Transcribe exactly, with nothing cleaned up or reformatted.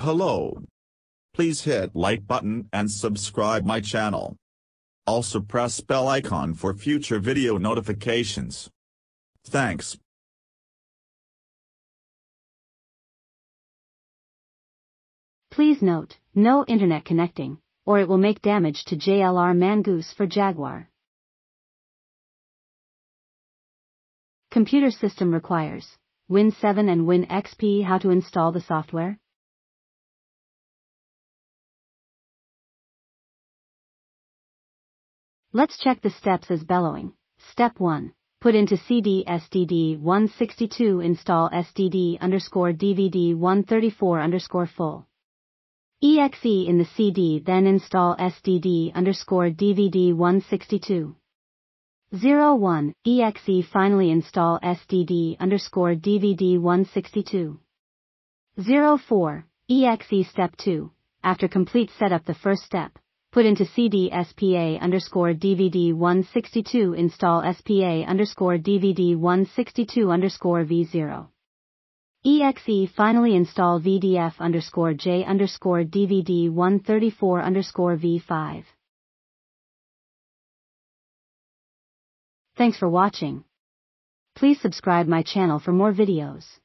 Hello. Please hit like button and subscribe my channel. Also press bell icon for future video notifications. Thanks. Please note, no internet connecting, or it will make damage to J L R Mongoose for Jaguar. Computer system requires Win seven and Win X P. How to install the software? Let's check the steps as bellowing. Step one. Put into C D S D D one sixty-two. Install S D D underscore D V D one thirty-four underscore full E X E in the C D, then install S D D underscore D V D one sixty-two point oh one point E X E. Finally install S D D underscore D V D one sixty-two point oh four point E X E. Step two. After complete setup the first step, put into C D S P A underscore D V D one sixty-two. Install S P A underscore D V D one sixty-two underscore V zero point E X E. Finally install V D F underscore J underscore D V D one thirty-four underscore V five. Thanks for watching. Please subscribe my channel for more videos.